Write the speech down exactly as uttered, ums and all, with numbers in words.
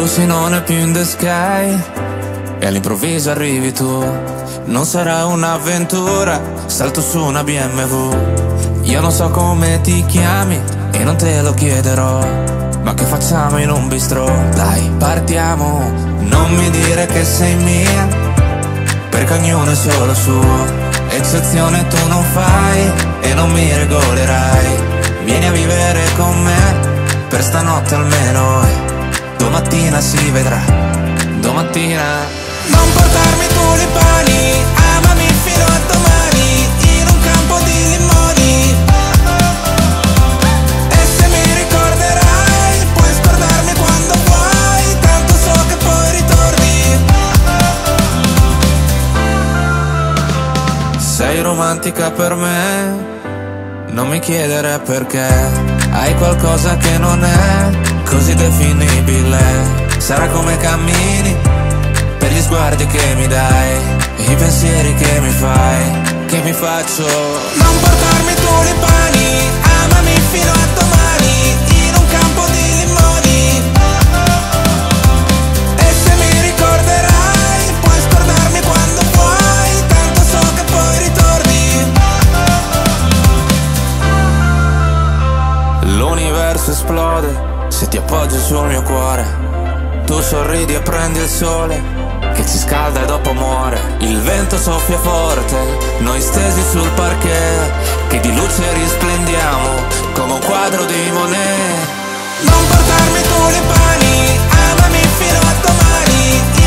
Luci non è più in the sky e all'improvviso arrivi tu. Non sarà un'avventura, salto su una B M W. Io non so come ti chiami e non te lo chiederò, ma che facciamo in un bistrò? Dai, partiamo. Non mi dire che sei mia, perché ognuno è solo suo. Eccezione tu non fai e non mi regolerai. Vieni a vivere con me, per stanotte almeno. Domattina si vedrà, domattina. Non portarmi tulipani, amami fino a domani, in un campo di limoni. E se mi ricorderai, puoi scordarmi quando vuoi, tanto so che poi ritorni. Sei romantica per me, non mi chiedere perché. Hai qualcosa che non è così definibile. Sarà come cammini, per gli sguardi che mi dai, i pensieri che mi fai, che mi faccio. Non portarmi tulipani, amami fino a domani, in un campo di limoni. E se mi ricorderai, puoi scordarmi quando vuoi, tanto so che poi ritorni. L'universo esplode se ti appoggi sul mio cuore. Tu sorridi e prendi il sole che ci scalda e dopo muore. Il vento soffia forte, noi stesi sul parquet che di luce risplendiamo come un quadro di Monet. Non portarmi tulipani, amami fino a domani.